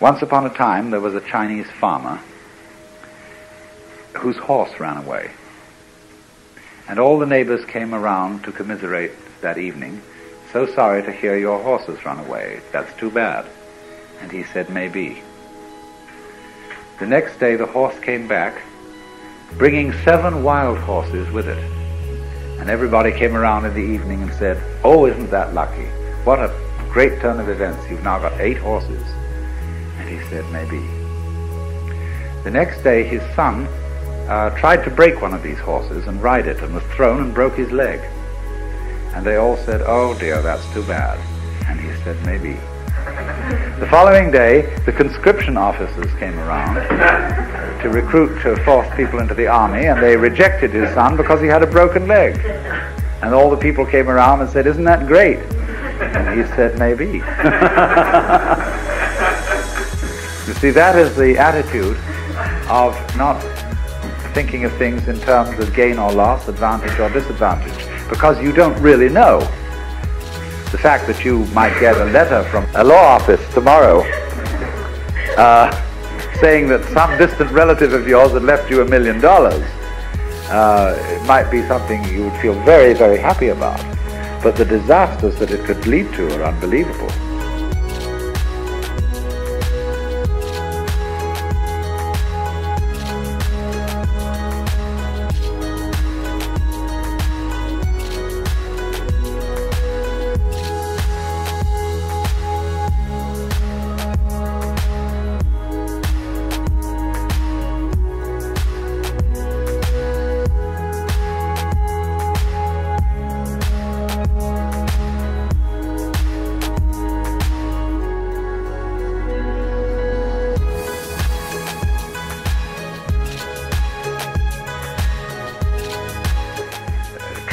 Once upon a time, there was a Chinese farmer whose horse ran away. And all the neighbors came around to commiserate that evening. "So sorry to hear your horse has run away. That's too bad." And he said, "Maybe." The next day, the horse came back, bringing 7 wild horses with it. And everybody came around in the evening and said, "Oh, isn't that lucky? What a great turn of events. You've now got 8 horses." And he said, "Maybe." The next day, his son tried to break one of these horses and ride it, and was thrown and broke his leg. And they all said, "Oh dear, that's too bad." And he said, "Maybe." The following day, the conscription officers came around to recruit, to force people into the army, and they rejected his son because he had a broken leg. And all the people came around and said, "Isn't that great?" And he said, "Maybe." You see, that is the attitude of not thinking of things in terms of gain or loss, advantage or disadvantage, because you don't really know. The fact that you might get a letter from a law office tomorrow saying that some distant relative of yours had left you $1 million, it might be something you would feel very, very happy about. But the disasters that it could lead to are unbelievable.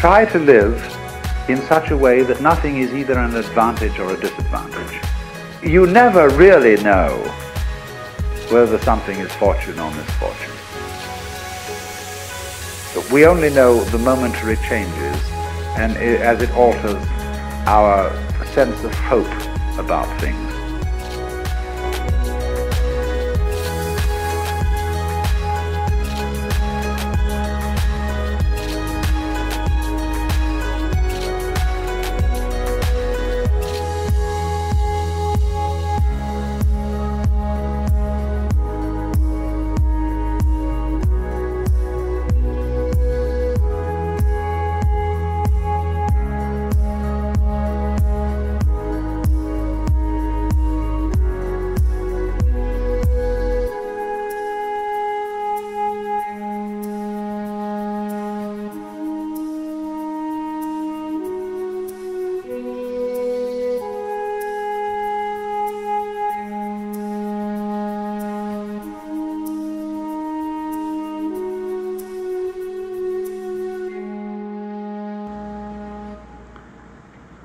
Try to live in such a way that nothing is either an advantage or a disadvantage. You never really know whether something is fortune or misfortune. But we only know the momentary changes and as it alters our sense of hope about things.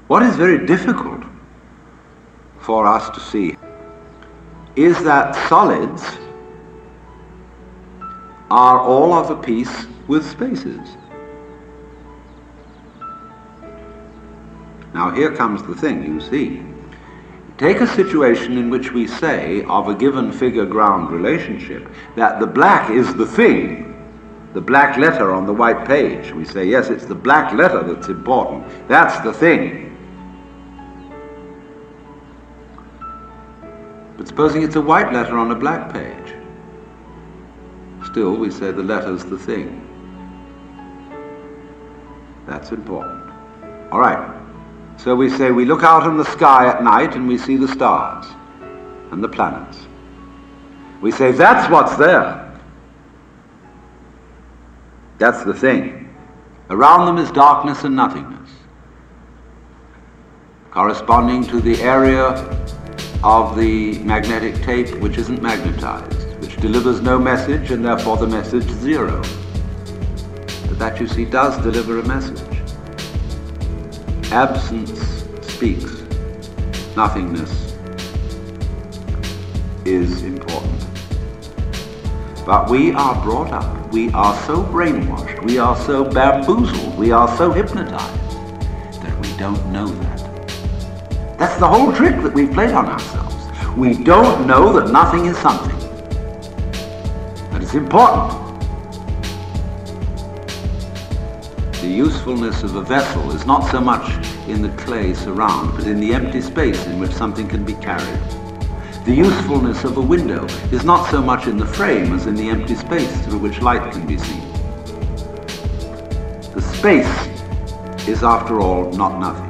What is very difficult for us to see is that solids are all of a piece with spaces. Now here comes the thing, you see. Take a situation in which we say of a given figure-ground relationship that the black is the thing. The black letter on the white page. We say, yes, it's the black letter that's important. That's the thing. But supposing it's a white letter on a black page, still we say the letter's the thing. That's important. All right. So we say we look out in the sky at night and we see the stars and the planets. We say that's what's there. That's the thing. Around them is darkness and nothingness, corresponding to the area of the magnetic tape which isn't magnetized, which delivers no message and therefore the message is zero. But that, you see, does deliver a message. Absence speaks. Nothingness is important. But we are brought up, we are so brainwashed, we are so bamboozled, we are so hypnotized that we don't know that. That's the whole trick that we've played on ourselves. We don't know that nothing is something. That is important. The usefulness of a vessel is not so much in the clay surround, but in the empty space in which something can be carried. The usefulness of a window is not so much in the frame as in the empty space through which light can be seen. The space is, after all, not nothing.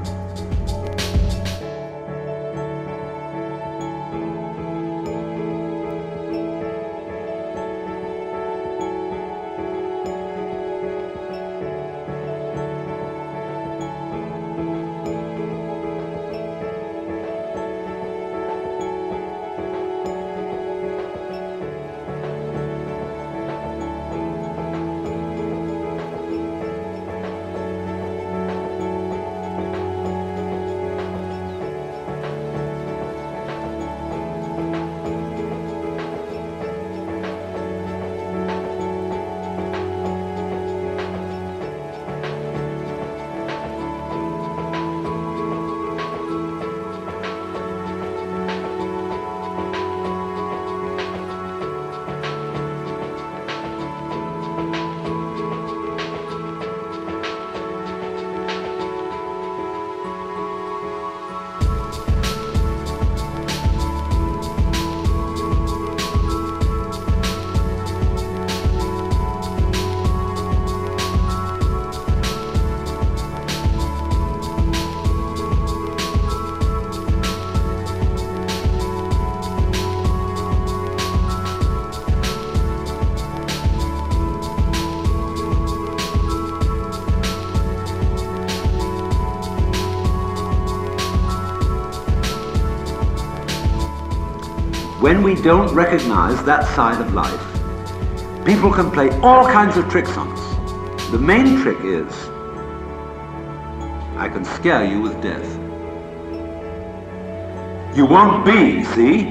When we don't recognize that side of life, people can play all kinds of tricks on us. The main trick is, I can scare you with death. You won't be, see?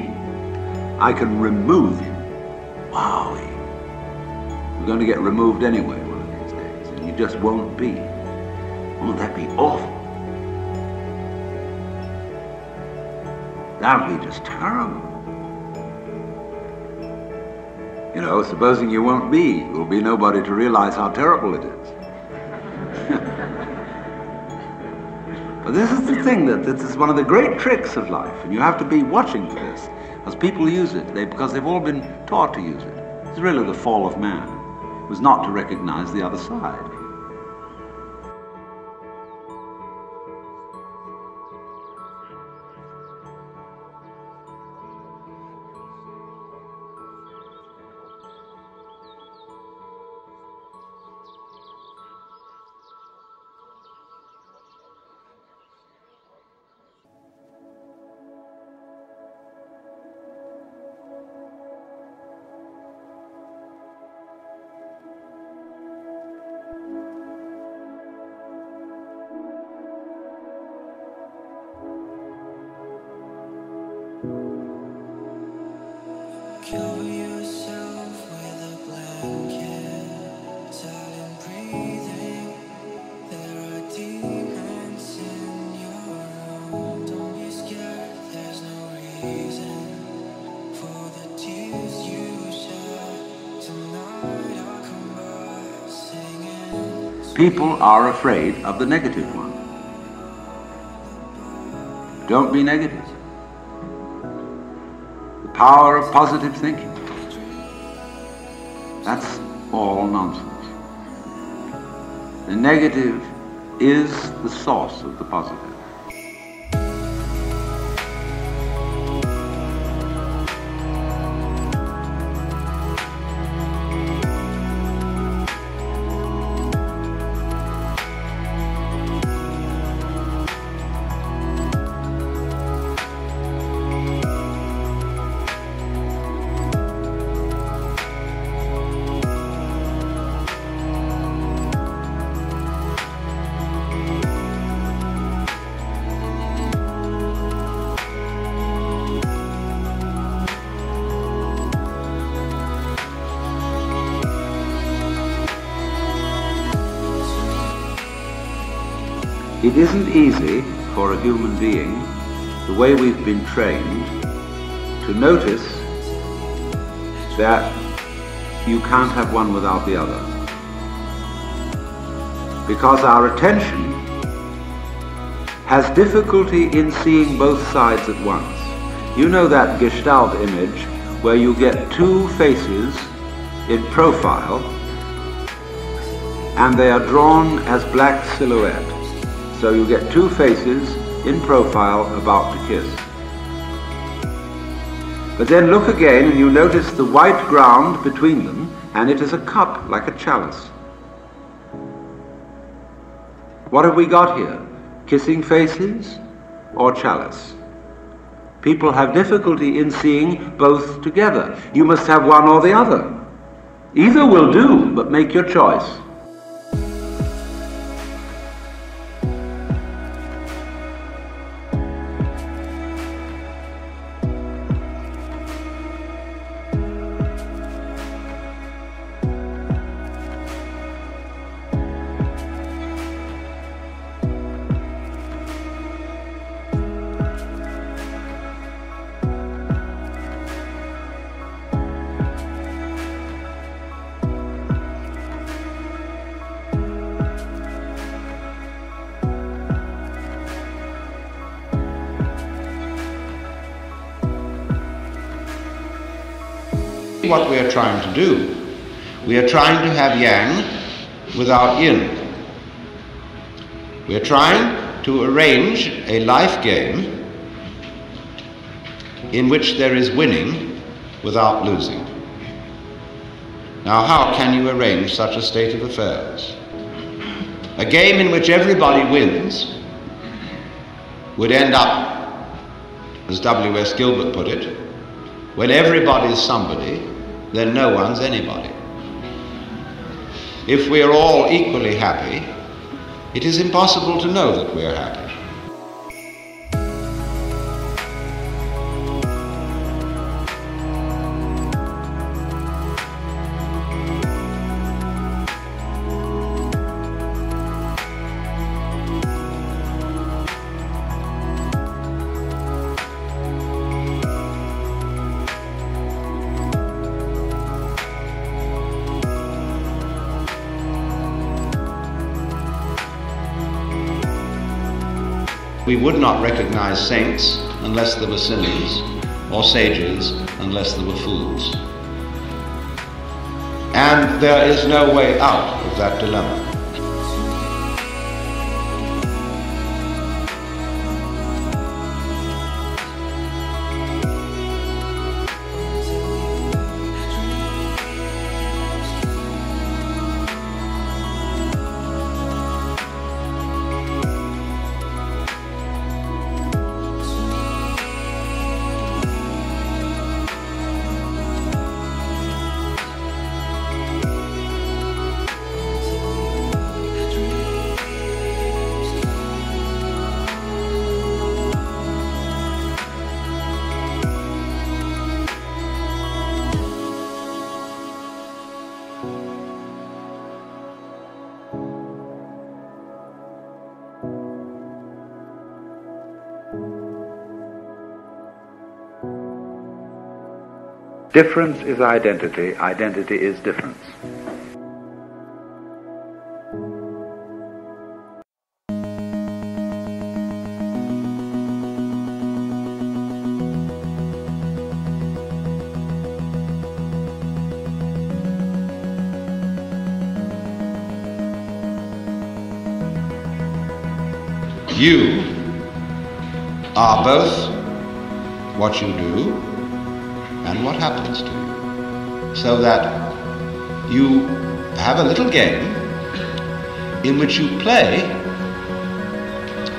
I can remove you. Wow. You're going to get removed anyway one of these days, and you just won't be. Won't that be awful? That would be just terrible. You know, supposing you won't be, there'll be nobody to realize how terrible it is. But this is the thing, this is one of the great tricks of life, and you have to be watching for this, as people use it, because they've all been taught to use it. It's really the fall of man, was not to recognize the other side. People are afraid of the negative one. Don't be negative. The power of positive thinking. That's all nonsense. The negative is the source of the positive. It isn't easy for a human being, the way we've been trained, to notice that you can't have one without the other. Because our attention has difficulty in seeing both sides at once. You know that Gestalt image where you get two faces in profile and they are drawn as black silhouette. So you get two faces in profile about to kiss. But then look again and you notice the white ground between them, and it is a cup like a chalice. What have we got here? Kissing faces or chalice? People have difficulty in seeing both together. You must have one or the other. Either will do, but make your choice. What we are trying to do. We are trying to have yang without yin. We are trying to arrange a life game in which there is winning without losing. Now, how can you arrange such a state of affairs? A game in which everybody wins would end up, as W.S. Gilbert put it, when everybody's somebody, then no one's anybody. If we are all equally happy, it is impossible to know that we are happy. We would not recognize saints unless there were sinners, or sages unless there were fools. And there is no way out of that dilemma. Difference is identity, identity is difference. You are both what you do and what happens to you. So that you have a little game in which you play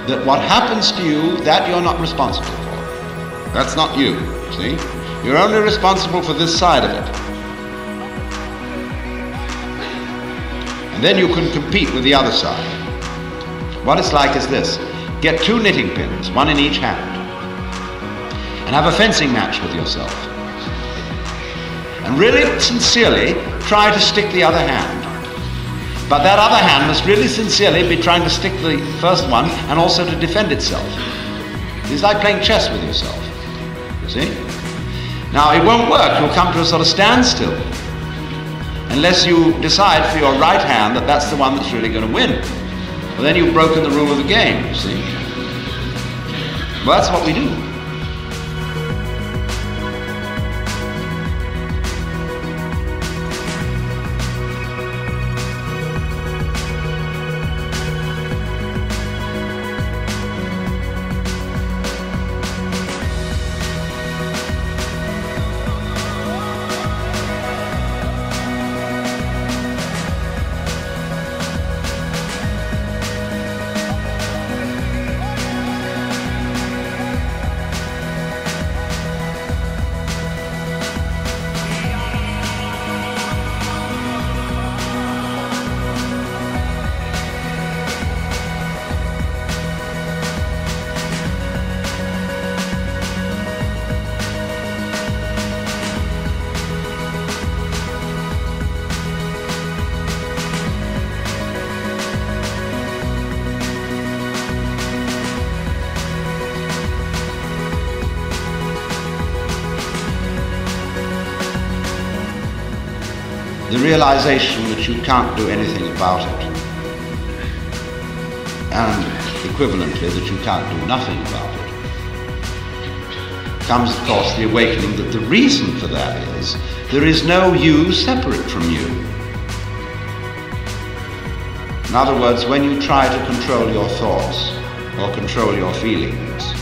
that what happens to you, that you're not responsible for. That's not you, see? You're only responsible for this side of it. And then you can compete with the other side. What it's like is this. Get two knitting pins, one in each hand, and have a fencing match with yourself. And really sincerely try to stick the other hand. But that other hand must really sincerely be trying to stick the first one and also to defend itself. It's like playing chess with yourself, you see? Now it won't work, you'll come to a sort of standstill unless you decide for your right hand that that's the one that's really going to win. Well, then you've broken the rule of the game, you see. Well, that's what we do. The realization that you can't do anything about it, and equivalently that you can't do nothing about it, comes of course the awakening that the reason for that is there is no you separate from you. In other words, when you try to control your thoughts or control your feelings,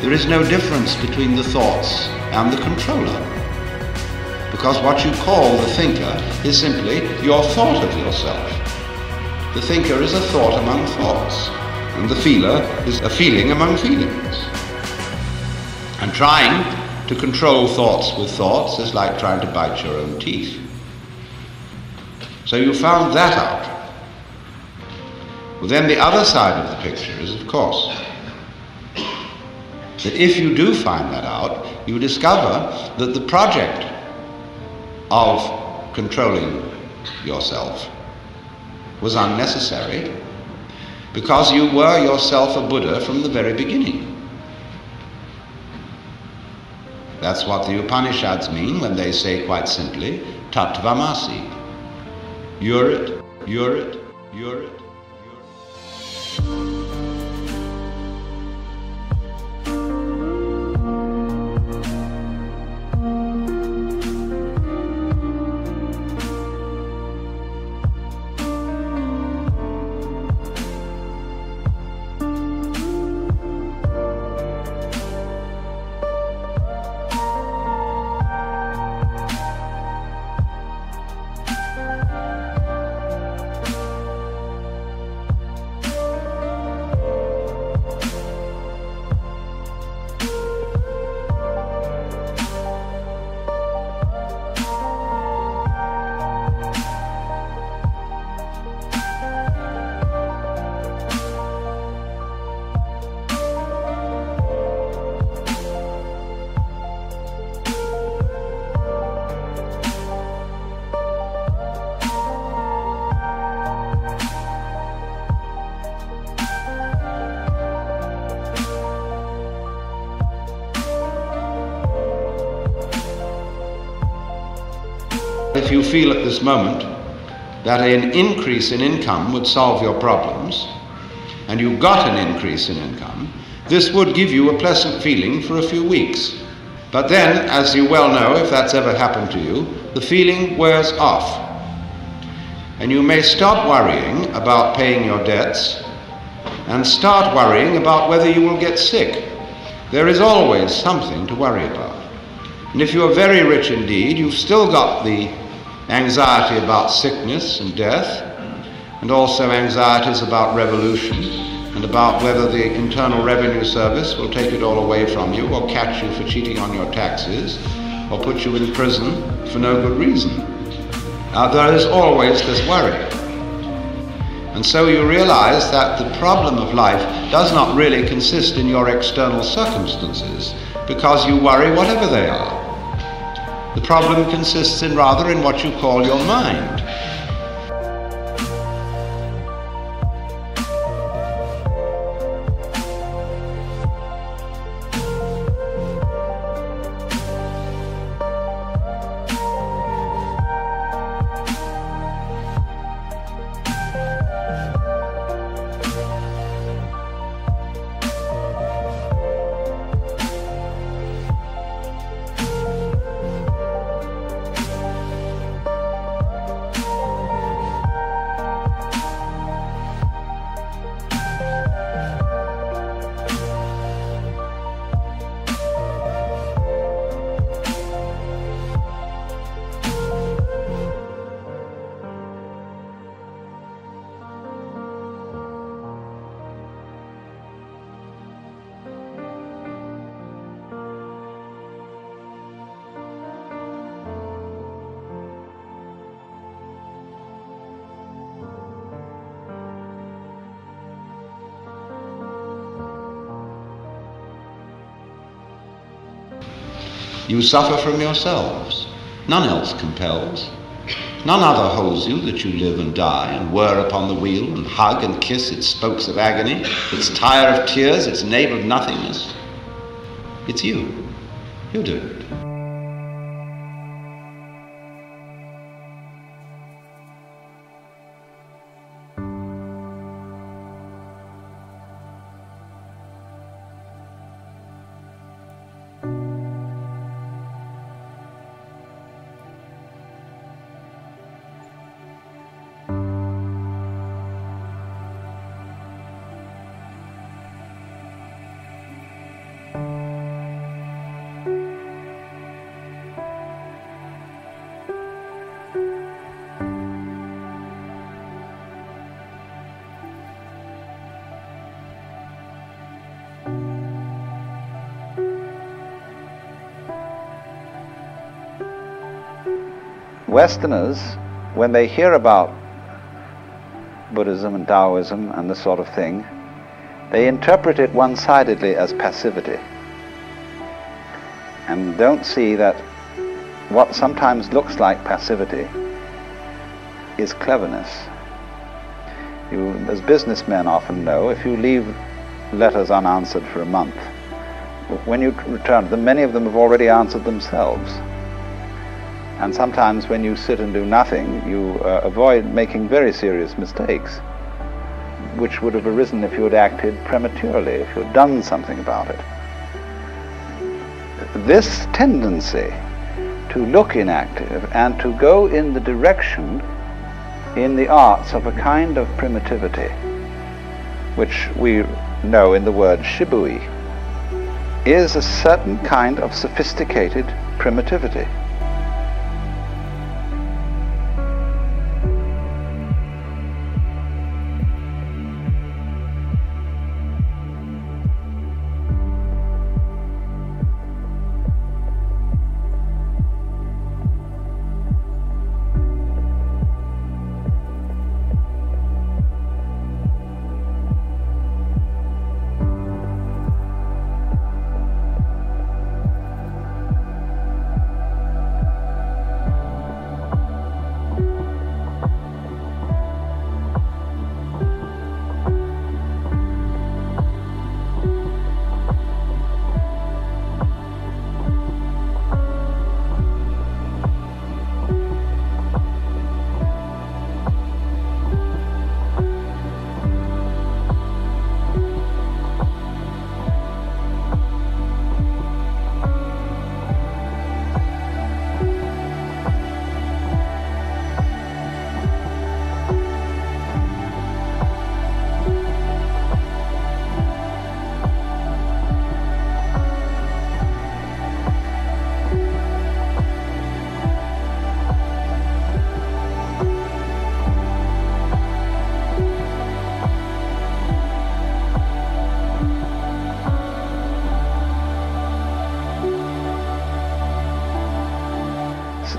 there is no difference between the thoughts and the controller. Because what you call the thinker is simply your thought of yourself. The thinker is a thought among thoughts, and the feeler is a feeling among feelings. And trying to control thoughts with thoughts is like trying to bite your own teeth. So you found that out. Well, then the other side of the picture is, of course, that if you do find that out, you discover that the project of controlling yourself was unnecessary, because you were yourself a Buddha from the very beginning. That's what the Upanishads mean when they say quite simply, Tattvamasi. You're it, you're it, you're it. If you feel at this moment that an increase in income would solve your problems, and you got an increase in income, this would give you a pleasant feeling for a few weeks. But then, as you well know, if that's ever happened to you, the feeling wears off. And you may stop worrying about paying your debts, and start worrying about whether you will get sick. There is always something to worry about. And if you are very rich indeed, you've still got the anxiety about sickness and death, and also anxieties about revolution, and about whether the Internal Revenue Service will take it all away from you, or catch you for cheating on your taxes, or put you in prison for no good reason. Now, there is always this worry. And so you realize that the problem of life does not really consist in your external circumstances, because you worry whatever they are. The problem consists in rather in what you call your mind. You suffer from yourselves. None else compels. None other holds you that you live and die and whir upon the wheel and hug and kiss its spokes of agony, its tire of tears, its nape of nothingness. It's you. You do it. Westerners, when they hear about Buddhism and Taoism and this sort of thing, they interpret it one-sidedly as passivity and don't see that what sometimes looks like passivity is cleverness. You, as businessmen often know, if you leave letters unanswered for a month, when you return to them, many of them have already answered themselves. And sometimes when you sit and do nothing, you avoid making very serious mistakes, which would have arisen if you had acted prematurely, if you had done something about it. This tendency to look inactive and to go in the direction in the arts of a kind of primitivity, which we know in the word shibui, is a certain kind of sophisticated primitivity.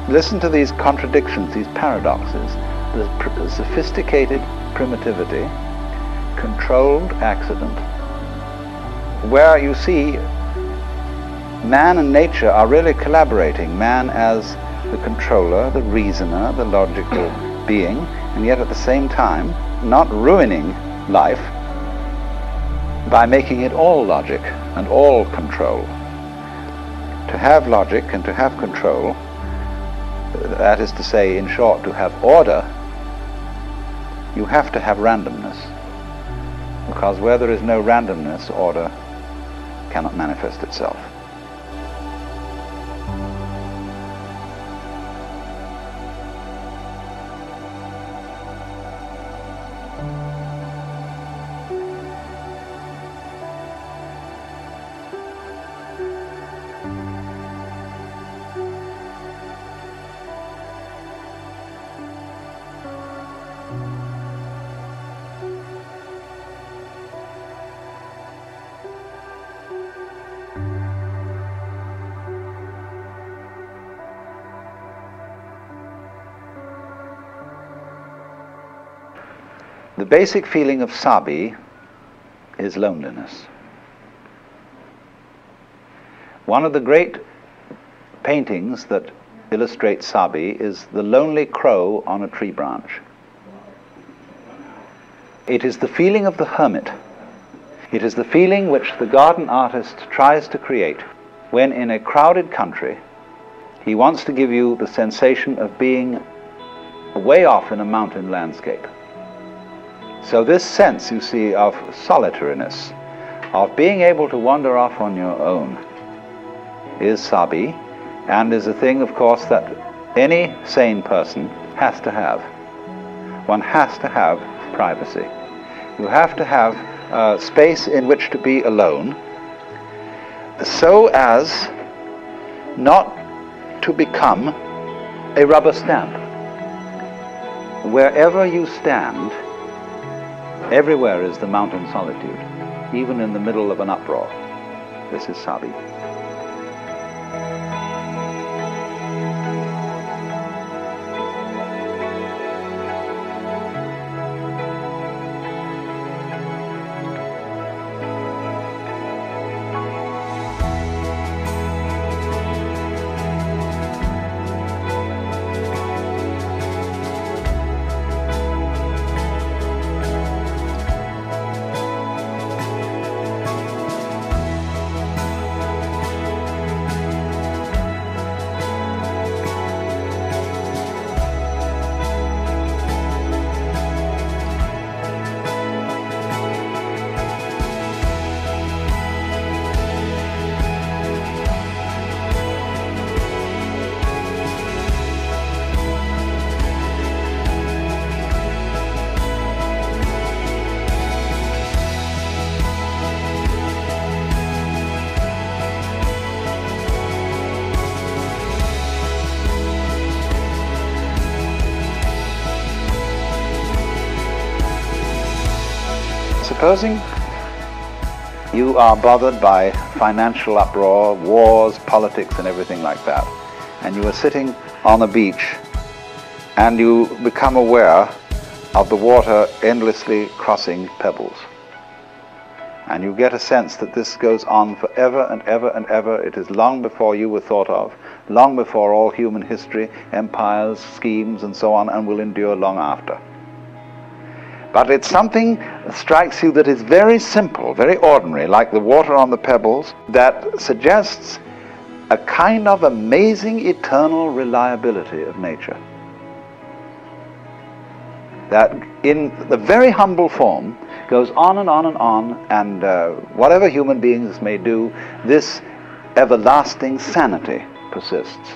Listen to these contradictions, these paradoxes. The sophisticated primitivity, controlled accident, where you see man and nature are really collaborating, man as the controller, the reasoner, the logical being, and yet at the same time not ruining life by making it all logic and all control. To have logic and to have control, that is to say, in short, to have order, you have to have randomness. Because where there is no randomness, order cannot manifest itself. The basic feeling of Sabi is loneliness. One of the great paintings that illustrate Sabi is the lonely crow on a tree branch. It is the feeling of the hermit. It is the feeling which the garden artist tries to create when in a crowded country he wants to give you the sensation of being way off in a mountain landscape. So this sense, you see, of solitariness, of being able to wander off on your own, is Sabi, and is a thing, of course, that any sane person has to have. One has to have privacy. You have to have space in which to be alone, so as not to become a rubber stamp. Wherever you stand, everywhere is the mountain solitude, even in the middle of an uproar. This is Sabi. Supposing you are bothered by financial uproar, wars, politics, and everything like that, and you are sitting on a beach and you become aware of the water endlessly crossing pebbles. And you get a sense that this goes on forever and ever and ever. It is long before you were thought of, long before all human history, empires, schemes, and so on, and will endure long after. But it's something that strikes you that is very simple, very ordinary, like the water on the pebbles, that suggests a kind of amazing eternal reliability of nature. That in the very humble form goes on and on and on, and whatever human beings may do, this everlasting sanity persists.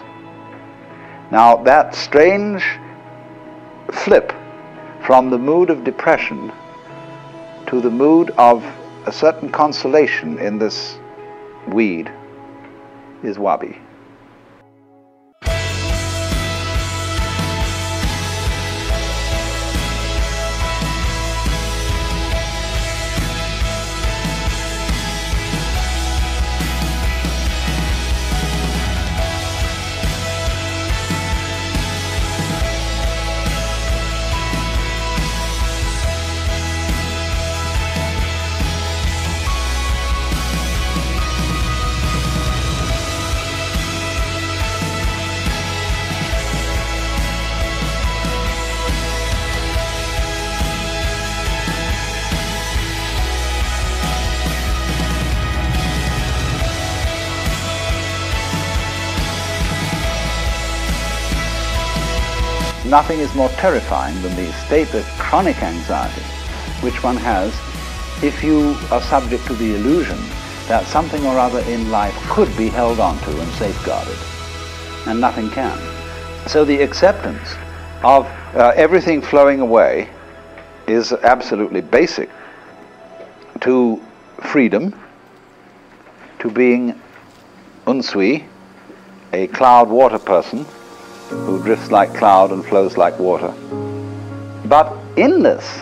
Now that strange flip from the mood of depression to the mood of a certain consolation in this weed is Wabi. Nothing is more terrifying than the state of chronic anxiety which one has if you are subject to the illusion that something or other in life could be held onto and safeguarded, and nothing can. So the acceptance of everything flowing away is absolutely basic to freedom, to being Unsui, a cloud water person, who drifts like cloud and flows like water. But in this,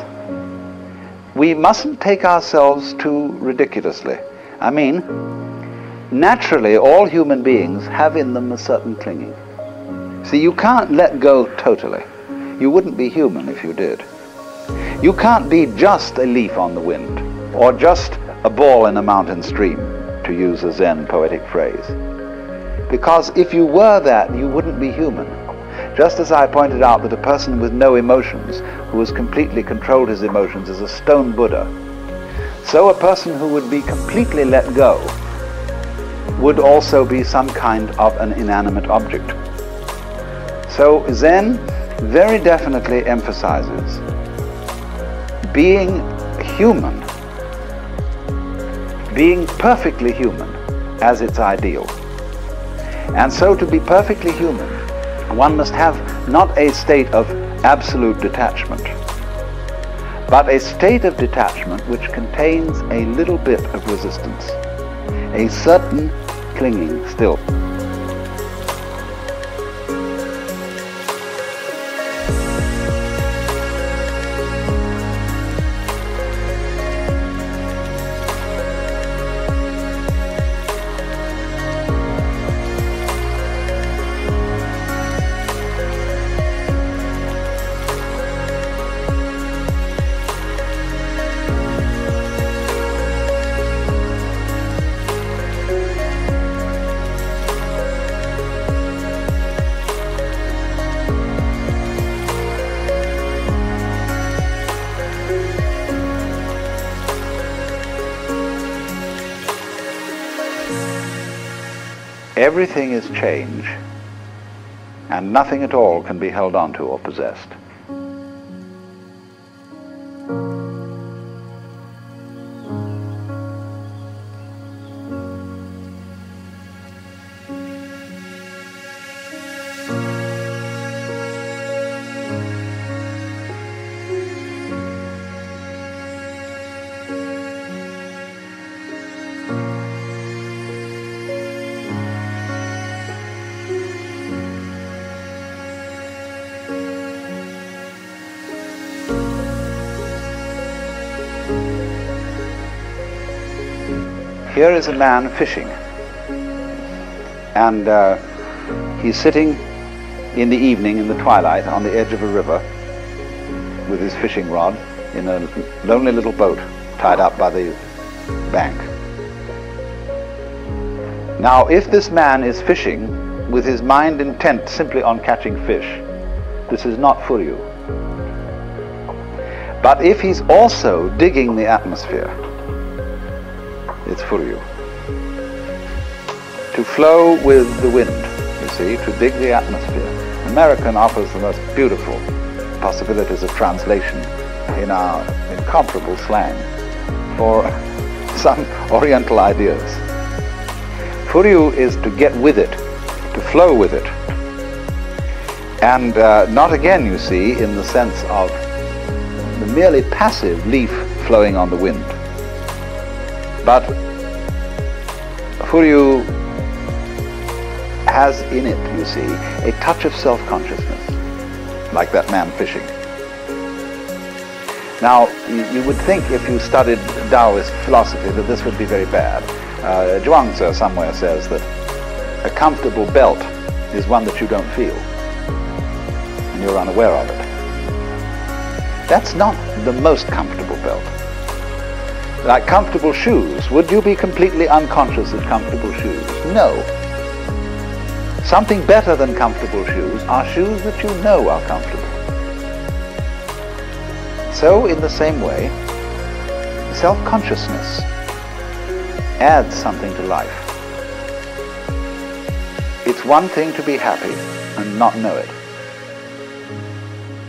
we mustn't take ourselves too ridiculously. I mean, naturally, all human beings have in them a certain clinging. See, you can't let go totally. You wouldn't be human if you did. You can't be just a leaf on the wind, or just a ball in a mountain stream, to use a Zen poetic phrase. Because if you were that, you wouldn't be human. Just as I pointed out that a person with no emotions, who has completely controlled his emotions, is a stone Buddha, so a person who would be completely let go would also be some kind of an inanimate object. So Zen very definitely emphasizes being human, being perfectly human as its ideal. And so to be perfectly human, one must have not a state of absolute detachment, but a state of detachment which contains a little bit of resistance, a certain clinging still. Everything is change, and nothing at all can be held onto or possessed. Here is a man fishing, and he's sitting in the evening, in the twilight, on the edge of a river with his fishing rod in a lonely little boat tied up by the bank. Now, if this man is fishing with his mind intent simply on catching fish, this is not Furyu. But if he's also digging the atmosphere, it's Furyu. To flow with the wind, you see, to dig the atmosphere. American offers the most beautiful possibilities of translation in our incomparable slang for some Oriental ideas. Furyu is to get with it, to flow with it. And not again, you see, in the sense of the merely passive leaf flowing on the wind. But Furyu has in it, you see, a touch of self-consciousness, like that man fishing. Now, you would think if you studied Taoist philosophy that this would be very bad. Zhuangzi somewhere says that a comfortable belt is one that you don't feel, and you're unaware of it. That's not the most comfortable belt. Like comfortable shoes, would you be completely unconscious of comfortable shoes? No. Something better than comfortable shoes are shoes that you know are comfortable. So, in the same way, self-consciousness adds something to life. It's one thing to be happy and not know it.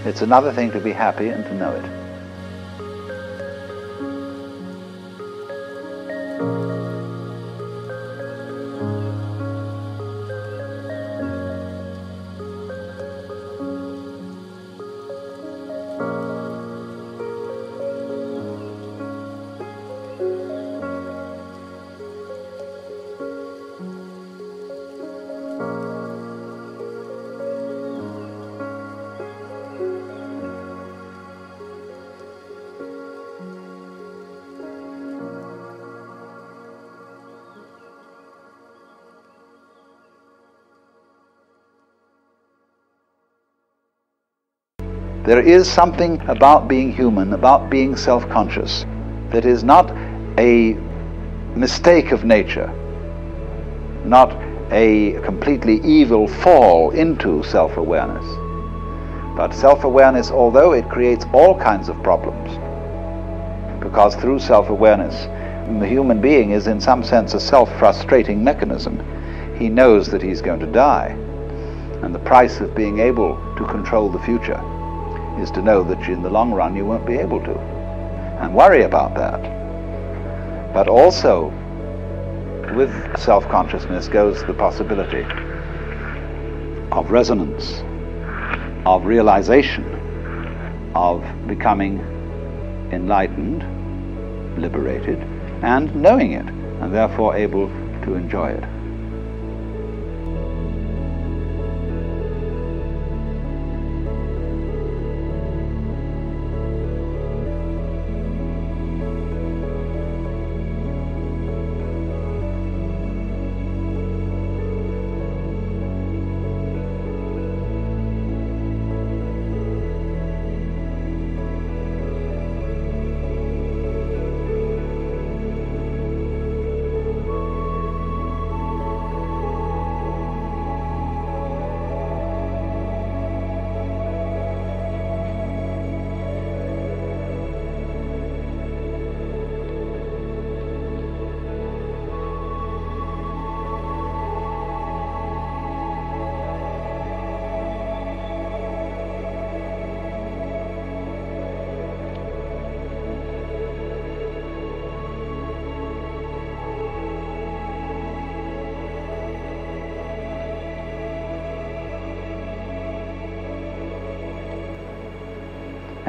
It's another thing to be happy and to know it. There is something about being human, about being self-conscious, that is not a mistake of nature, not a completely evil fall into self-awareness. But self-awareness, although it creates all kinds of problems, because through self-awareness the human being is in some sense a self-frustrating mechanism. He knows that he's going to die, and the price of being able to control the future is to know that in the long run you won't be able to, and worry about that. But also with self-consciousness goes the possibility of resonance, of realization, of becoming enlightened, liberated, and knowing it, and therefore able to enjoy it.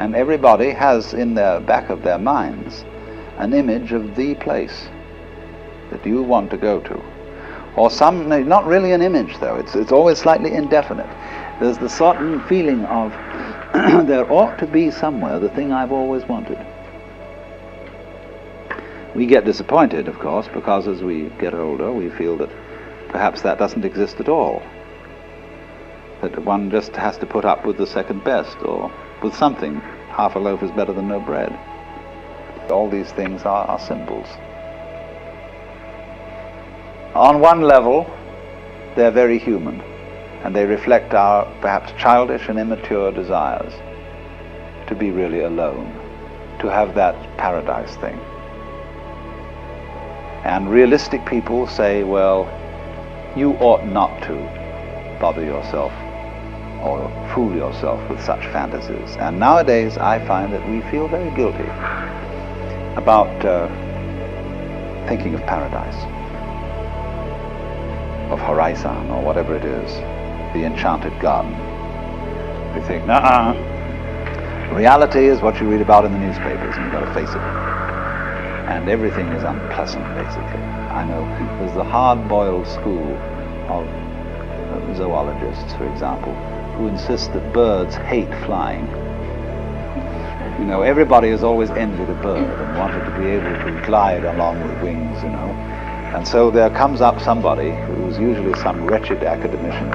And everybody has in their back of their minds an image of the place that you want to go to. Or some, not really an image though, it's always slightly indefinite. There's the certain feeling of there ought to be somewhere the thing I've always wanted. We get disappointed, of course, because as we get older we feel that perhaps that doesn't exist at all. That one just has to put up with the second best, or with something. Half a loaf is better than no bread. All these things are symbols. On one level, they're very human, and they reflect our perhaps childish and immature desires to be really alone, to have that paradise thing. And realistic people say, well, you ought not to bother yourself or fool yourself with such fantasies. And nowadays I find that we feel very guilty about thinking of paradise, of horizon, or whatever it is, the enchanted garden. We think, nah, reality is what you read about in the newspapers, and you've got to face it. And everything is unpleasant, basically. I know there's the hard-boiled school of zoologists, for example, who insist that birds hate flying. You know, everybody has always envied a bird and wanted to be able to glide along with wings, you know. And so there comes up somebody, who's usually some wretched academician,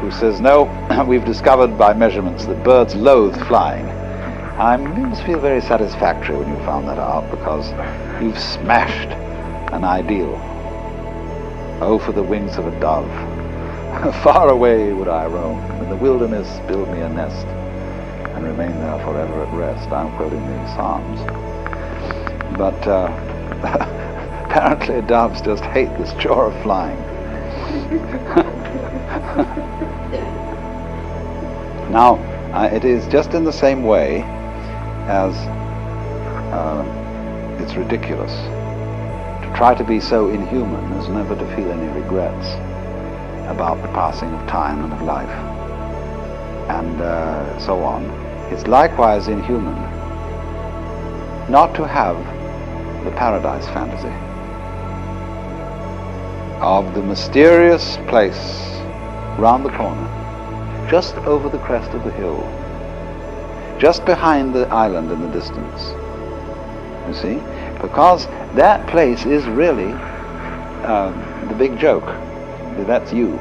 who says, no, we've discovered by measurements that birds loathe flying. It must feel very satisfactory when you found that out, because you've smashed an ideal. Oh, for the wings of a dove. Far away would I roam, in the wilderness build me a nest, and remain there forever at rest. I'm quoting the Psalms. But apparently doves just hate this chore of flying. Now, it is just in the same way as it's ridiculous to try to be so inhuman as never to feel any regrets about the passing of time and of life, and so on. It's likewise inhuman not to have the paradise fantasy of the mysterious place round the corner, just over the crest of the hill, just behind the island in the distance, you see, because that place is really the big joke. That's you.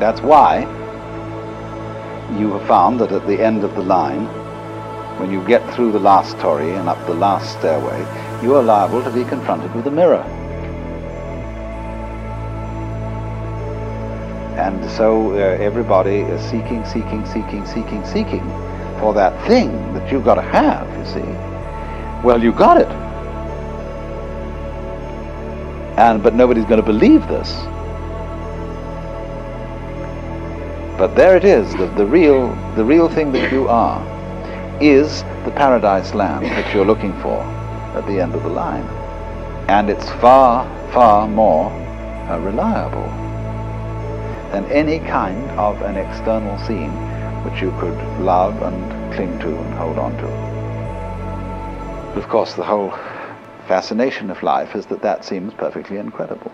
That's why you have found that at the end of the line, when you get through the last torrey and up the last stairway, you are liable to be confronted with a mirror. And so everybody is seeking for that thing that you've got to have, you see. Well, you got it. But nobody's going to believe this. But there it is, the real thing that you are is the paradise land that you're looking for at the end of the line. And it's far, far more reliable than any kind of an external scene which you could love and cling to and hold on to. But of course, the whole fascination of life is that that seems perfectly incredible.